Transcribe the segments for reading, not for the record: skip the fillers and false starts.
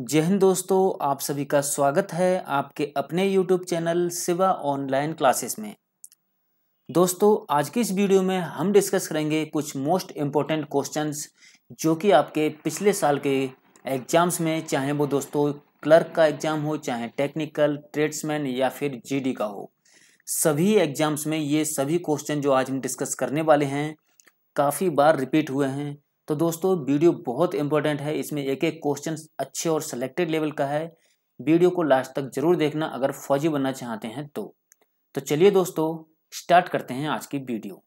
जय हिंद दोस्तों, आप सभी का स्वागत है आपके अपने YouTube channel Shiva online classes में। दोस्तों आज की इस वीडियो में हम डिस्कस करेंगे कुछ मोस्ट इम्पोर्टेंट क्वेश्चंस जो कि आपके पिछले साल के एग्जाम्स में, चाहे वो दोस्तों क्लर्क का एग्ज़ाम हो, चाहे टेक्निकल, ट्रेड्समैन या फिर जीडी का हो, सभी एग्जाम्स में ये सभी क्वेश्चन जो आज हम डिस्कस करने वाले हैं काफ़ी बार रिपीट हुए हैं। तो दोस्तों वीडियो बहुत इंपॉर्टेंट है, इसमें एक एक क्वेश्चन अच्छे और सेलेक्टेड लेवल का है। वीडियो को लास्ट तक जरूर देखना अगर फौजी बनना चाहते हैं तो चलिए दोस्तों स्टार्ट करते हैं आज की वीडियो।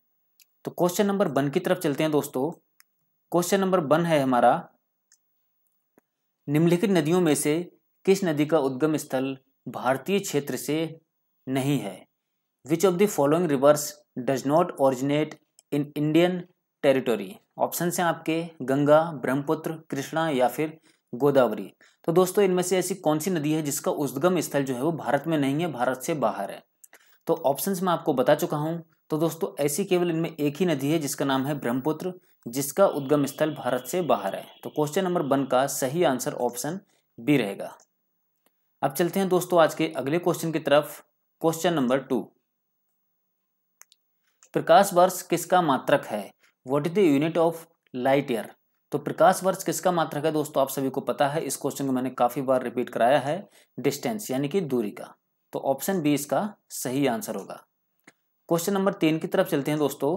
तो क्वेश्चन नंबर 1 की तरफ चलते हैं दोस्तों। क्वेश्चन नंबर 1 है हमारा, निम्नलिखित नदियों में से किस नदी का उद्गम स्थल भारतीय क्षेत्र से नहीं है? Which of the following rivers does not originate in Indian territory? Option हैं आपके गंगा, ब्रह्मपुत्र, कृष्णा या फिर गोदावरी। तो दोस्तों इनमें से ऐसी कौन सी नदी है जिसका उद्गम स्थल जो है वो भारत में नहीं है, भारत से बाहर है? तो ऑप्शंस मैं आपको बता चुका हूं। तो दोस्तों ऐसी केवल इनमें एक ही नदी है जिसका नाम है ब्रह्मपुत्र, जिसका उद्गम स्थल भारत से बाहर है। तो क्वेश्चन नंबर 1 का सही आंसर ऑप्शन बी रहेगा। अब चलते हैं दोस्तों आज के अगले क्वेश्चन की तरफ। क्वेश्चन नंबर 2, प्रकाश वर्ष किसका मात्रक है? What is the unit of light year? तो प्रकाश वर्ष किसका मात्रक है दोस्तों, आप सभी को पता है, इस क्वेश्चन को मैंने काफ़ी बार रिपीट कराया है, डिस्टेंस यानी कि दूरी का। तो ऑप्शन बी इसका सही आंसर होगा। क्वेश्चन नंबर 3 की तरफ चलते हैं दोस्तों।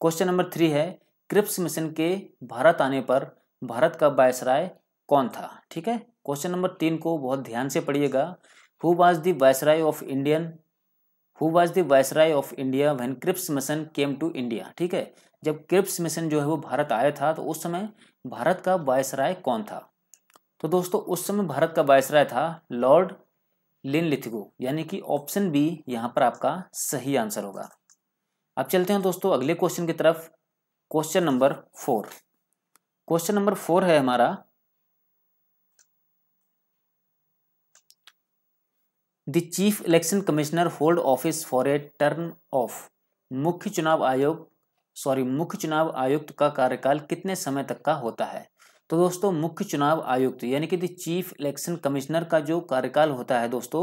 क्वेश्चन नंबर 3 है, क्रिप्स मिशन के भारत आने पर भारत का वायसराय कौन था? ठीक है, क्वेश्चन नंबर 3 को बहुत ध्यान से पढ़िएगा। Who was the Viceroy of India when Cripps Mission came to India? ठीक है, जब क्रिप्स मिशन जो है वो भारत आया था तो उस समय भारत का वायसराय कौन था? तो दोस्तों उस समय भारत का वायसराय था लॉर्ड लिनलिथगो, यानी कि ऑप्शन बी यहाँ पर आपका सही आंसर होगा। अब चलते हैं दोस्तों अगले क्वेश्चन की तरफ। क्वेश्चन नंबर 4, क्वेश्चन नंबर 4 है हमारा, The Chief Election Commissioner hold office for a term of. मुख्य चुनाव आयुक्त का कार्यकाल कितने समय तक का होता है? तो दोस्तों मुख्य चुनाव आयुक्त यानी कि द चीफ इलेक्शन कमिश्नर का जो कार्यकाल होता है दोस्तों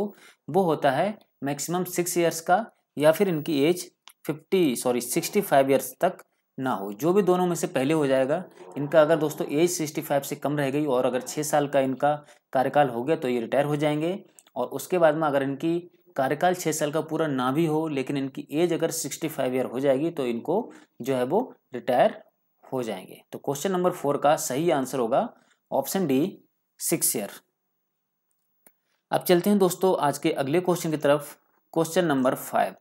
वो होता है मैक्सिमम 6 ईयर्स का, या फिर इनकी एज 65 ईयर्स तक ना हो, जो भी दोनों में से पहले हो जाएगा। इनका अगर दोस्तों एज 65 से कम रह गई और अगर 6 साल का इनका कार्यकाल हो गया तो ये रिटायर हो जाएंगे। और उसके बाद में अगर इनकी कार्यकाल 6 साल का पूरा ना भी हो लेकिन इनकी एज अगर 65 ईयर हो जाएगी तो इनको जो है वो रिटायर हो जाएंगे। तो क्वेश्चन नंबर 4 का सही आंसर होगा ऑप्शन डी 6 ईयर। अब चलते हैं दोस्तों आज के अगले क्वेश्चन की तरफ। क्वेश्चन नंबर 5,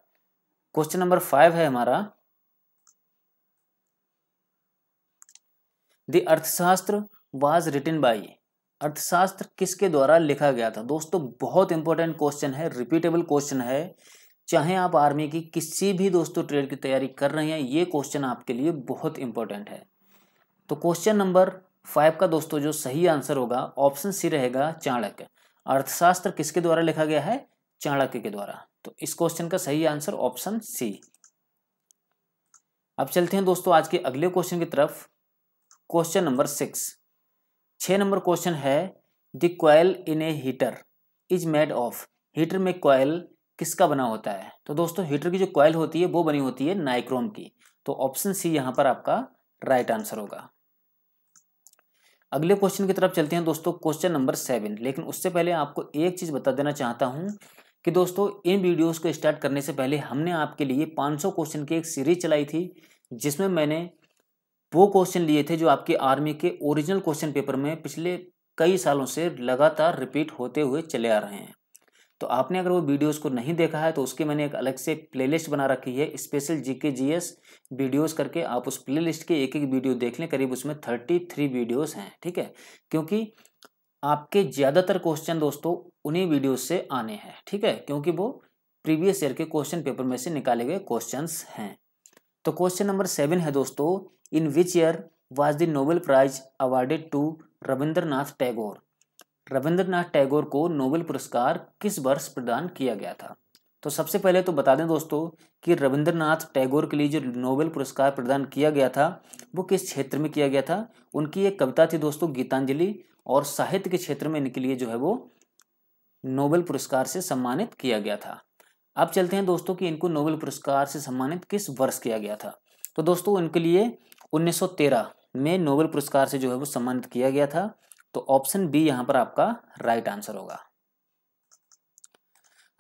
क्वेश्चन नंबर 5 है हमारा, द अर्थशास्त्र वाज रिटन बाई। अर्थशास्त्र किसके द्वारा लिखा गया था? दोस्तों बहुत इंपॉर्टेंट क्वेश्चन है, रिपीटेबल क्वेश्चन है, चाहे आप आर्मी की किसी भी दोस्तों ट्रेड की तैयारी कर रहे हैं, ये क्वेश्चन आपके लिए बहुत इंपॉर्टेंट है। तो क्वेश्चन नंबर 5 का दोस्तों जो सही आंसर होगा ऑप्शन सी रहेगा, चाणक्य। अर्थशास्त्र किसके द्वारा लिखा गया है? चाणक्य के द्वारा। तो इस क्वेश्चन का सही आंसर ऑप्शन सी। अब चलते हैं दोस्तों आज के अगले क्वेश्चन की तरफ। क्वेश्चन नंबर 6, 6 नंबर क्वेश्चन है, the coil in a heater is made of. Heater में कॉयल किसका बना होता है? तो दोस्तों हीटर की जो कॉयल होती है वो बनी होती है नाइक्रोम की। तो ऑप्शन सी यहाँ पर आपका राइट आंसर होगा। अगले क्वेश्चन की तरफ चलते हैं दोस्तों, क्वेश्चन नंबर 7। लेकिन उससे पहले आपको एक चीज़ बता देना चाहता हूँ कि दोस्तों इन वीडियोज़ को स्टार्ट करने से पहले हमने आपके लिए 500 क्वेश्चन की एक सीरीज चलाई थी, जिसमें मैंने वो क्वेश्चन लिए थे जो आपके आर्मी के ओरिजिनल क्वेश्चन पेपर में पिछले कई सालों से लगातार रिपीट होते हुए चले आ रहे हैं। तो आपने अगर वो वीडियोस को नहीं देखा है तो उसके मैंने एक अलग से प्लेलिस्ट बना रखी है, स्पेशल जीके GS वीडियोस करके। आप उस प्लेलिस्ट के एक एक वीडियो देख लें, करीब उसमें 33 वीडियोस हैं। ठीक है, क्योंकि आपके ज़्यादातर क्वेश्चन दोस्तों उन्हीं वीडियोज से आने हैं। ठीक है, क्योंकि वो प्रीवियस ईयर के क्वेश्चन पेपर में से निकाले गए क्वेश्चन हैं। तो क्वेश्चन नंबर 7 है दोस्तों, in which year was the Nobel prize awarded to Rabindranath Tagore? Rabindranath Tagore को नोबेल पुरस्कार किस वर्ष प्रदान किया गया था? तो सबसे पहले तो बता दें दोस्तों कि रविंद्रनाथ टैगोर के लिए जो नोबेल पुरस्कार प्रदान किया गया था वो किस क्षेत्र में किया गया था। उनकी एक कविता थी दोस्तों गीतांजलि, और साहित्य के क्षेत्र में इनके लिए जो है वो नोबेल पुरस्कार से सम्मानित किया गया था। अब चलते हैं दोस्तों कि इनको नोबेल पुरस्कार से सम्मानित किस वर्ष किया गया था। तो दोस्तों इनके लिए 1913 में नोबेल पुरस्कार से जो है वो सम्मानित किया गया था। तो ऑप्शन बी यहाँ पर आपका राइट आंसर होगा।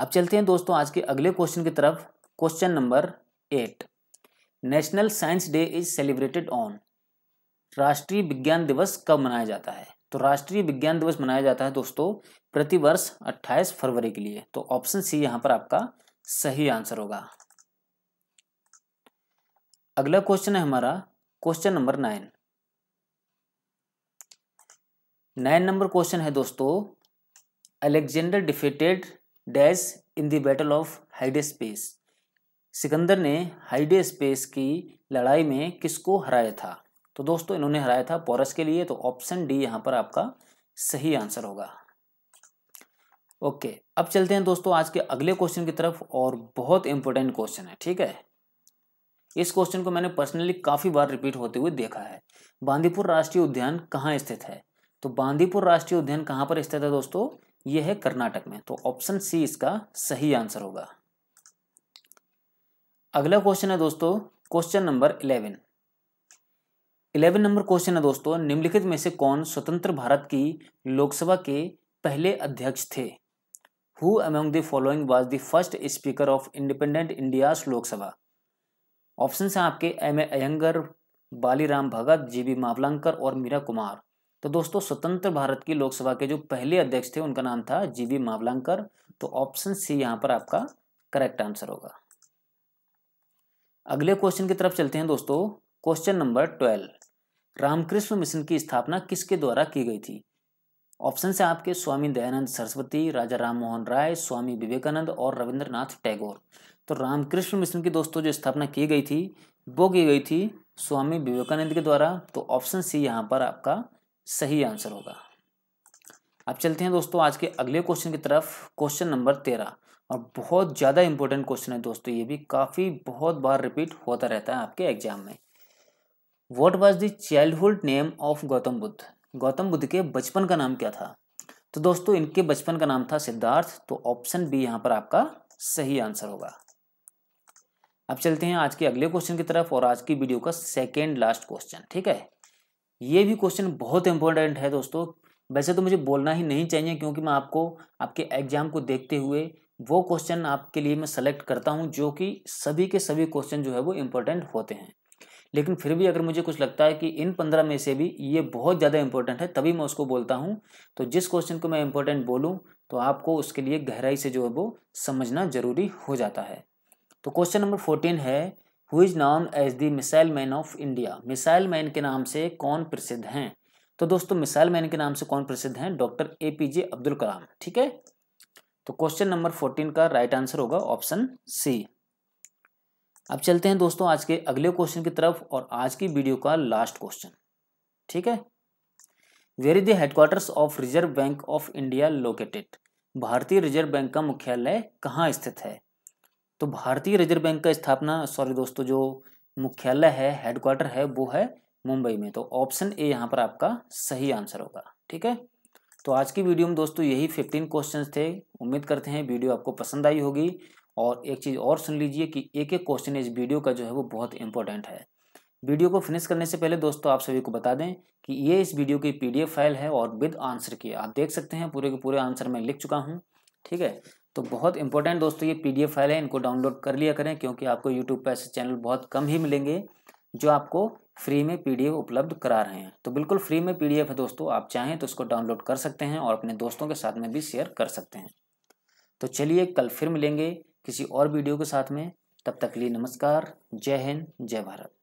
अब चलते हैं दोस्तों आज के अगले क्वेश्चन की तरफ। Question number 8, national science day is celebrated on, राष्ट्रीय विज्ञान दिवस कब मनाया जाता है। तो राष्ट्रीय विज्ञान दिवस मनाया जाता है दोस्तों प्रतिवर्ष 28 फरवरी के लिए। तो ऑप्शन सी यहाँ पर आपका सही आंसर होगा। अगला क्वेश्चन है हमारा क्वेश्चन नंबर 9 नंबर क्वेश्चन है दोस्तों, Alexander defeated dash in the battle of Hydaspes, Sikandar ने हाइडेस्पेस की लड़ाई में किसको हराया था। तो दोस्तों इन्होंने हराया था पोरस के लिए। तो ऑप्शन डी यहाँ पर आपका सही आंसर होगा। ओके अब चलते हैं दोस्तों आज के अगले क्वेश्चन की तरफ, और बहुत इंपॉर्टेंट क्वेश्चन है, ठीक है। इस क्वेश्चन को मैंने पर्सनली काफ़ी बार रिपीट होते हुए देखा है। बांदीपुर राष्ट्रीय उद्यान कहाँ स्थित है। तो बांदीपुर राष्ट्रीय उद्यान कहाँ पर स्थित है दोस्तों, ये है कर्नाटक में। तो ऑप्शन सी इसका सही आंसर होगा। अगला क्वेश्चन है दोस्तों क्वेश्चन नंबर 11 नंबर क्वेश्चन है दोस्तों, निम्नलिखित में से कौन स्वतंत्र भारत की लोकसभा के पहले अध्यक्ष थे। Who among the following was the first speaker of independent India's Lok Sabha. Option हैं आपके एम ए अयंगर, बालीराम भगत, जी.वी. मावलंकर और मीरा कुमार। तो दोस्तों स्वतंत्र भारत की लोकसभा के जो पहले अध्यक्ष थे उनका नाम था जी.वी. मावलंकर। तो ऑप्शन सी यहाँ पर आपका करेक्ट आंसर होगा। अगले क्वेश्चन की तरफ चलते हैं दोस्तों, क्वेश्चन नंबर 12, रामकृष्ण मिशन की स्थापना किसके द्वारा की गई थी। ऑप्शन हैं आपके स्वामी दयानंद सरस्वती, राजा राम मोहन राय, स्वामी विवेकानंद और रविंद्रनाथ टैगोर। तो रामकृष्ण मिशन की दोस्तों जो स्थापना की गई थी वो की गई थी स्वामी विवेकानंद के द्वारा। तो ऑप्शन सी यहाँ पर आपका सही आंसर होगा। अब चलते हैं दोस्तों आज के अगले क्वेश्चन की तरफ, क्वेश्चन नंबर 13, और बहुत ज़्यादा इंपॉर्टेंट क्वेश्चन है दोस्तों, ये भी काफ़ी बहुत बार रिपीट होता रहता है आपके एग्जाम में। What was the childhood name of Gautam Buddha, Gautam Buddha के बचपन का नाम क्या था। तो दोस्तों इनके बचपन का नाम था सिद्धार्थ। तो ऑप्शन बी यहाँ पर आपका सही आंसर होगा। अब चलते हैं आज के अगले क्वेश्चन की तरफ, और आज की वीडियो का सेकेंड लास्ट क्वेश्चन, ठीक है। ये भी क्वेश्चन बहुत इंपॉर्टेंट है दोस्तों। वैसे तो मुझे बोलना ही नहीं चाहिए क्योंकि मैं आपको आपके एग्जाम को देखते हुए वो क्वेश्चन आपके लिए मैं सेलेक्ट करता हूँ जो कि सभी के सभी क्वेश्चन जो है वो इम्पोर्टेंट होते हैं। लेकिन फिर भी अगर मुझे कुछ लगता है कि इन 15 में से भी ये बहुत ज़्यादा इंपॉर्टेंट है तभी मैं उसको बोलता हूँ। तो जिस क्वेश्चन को मैं इंपॉर्टेंट बोलूँ तो आपको उसके लिए गहराई से जो है वो समझना जरूरी हो जाता है। तो क्वेश्चन नंबर 14 है, who is known as the missile man of India, missile man के नाम से कौन प्रसिद्ध हैं। तो दोस्तों मिसाइल मैन के नाम से कौन प्रसिद्ध हैं, डॉक्टर APJ अब्दुल कलाम, ठीक है। तो क्वेश्चन नंबर 14 का राइट आंसर होगा ऑप्शन सी। अब चलते हैं दोस्तों आज के अगले क्वेश्चन की तरफ, और आज की वीडियो का लास्ट क्वेश्चन, ठीक है। Where is the headquarters of Reserve Bank of India located, भारतीय रिजर्व बैंक का मुख्यालय कहाँ स्थित है। तो भारतीय रिजर्व बैंक का स्थापना सॉरी दोस्तों जो मुख्यालय है, हेडक्वार्टर है, वो है मुंबई में। तो ऑप्शन ए यहाँ पर आपका सही आंसर होगा, ठीक है। तो आज की वीडियो में दोस्तों यही 15 क्वेश्चन थे। उम्मीद करते हैं वीडियो आपको पसंद आई होगी। और एक चीज़ और सुन लीजिए कि एक एक क्वेश्चन इस वीडियो का जो है वो बहुत इंपॉर्टेंट है। वीडियो को फिनिश करने से पहले दोस्तों आप सभी को बता दें कि ये इस वीडियो की PDF फाइल है और विद आंसर की, आप देख सकते हैं पूरे के पूरे आंसर मैं लिख चुका हूँ, ठीक है। तो बहुत इंपॉर्टेंट दोस्तों ये PDF फाइल है, इनको डाउनलोड कर लिया करें क्योंकि आपको यूट्यूब पर ऐसे चैनल बहुत कम ही मिलेंगे जो आपको फ्री में PDF उपलब्ध करा रहे हैं। तो बिल्कुल फ्री में PDF है दोस्तों, आप चाहें तो इसको डाउनलोड कर सकते हैं और अपने दोस्तों के साथ में भी शेयर कर सकते हैं। तो चलिए कल फिर मिलेंगे किसी और वीडियो के साथ में, तब तक के लिए नमस्कार, जय हिंद, जय भारत।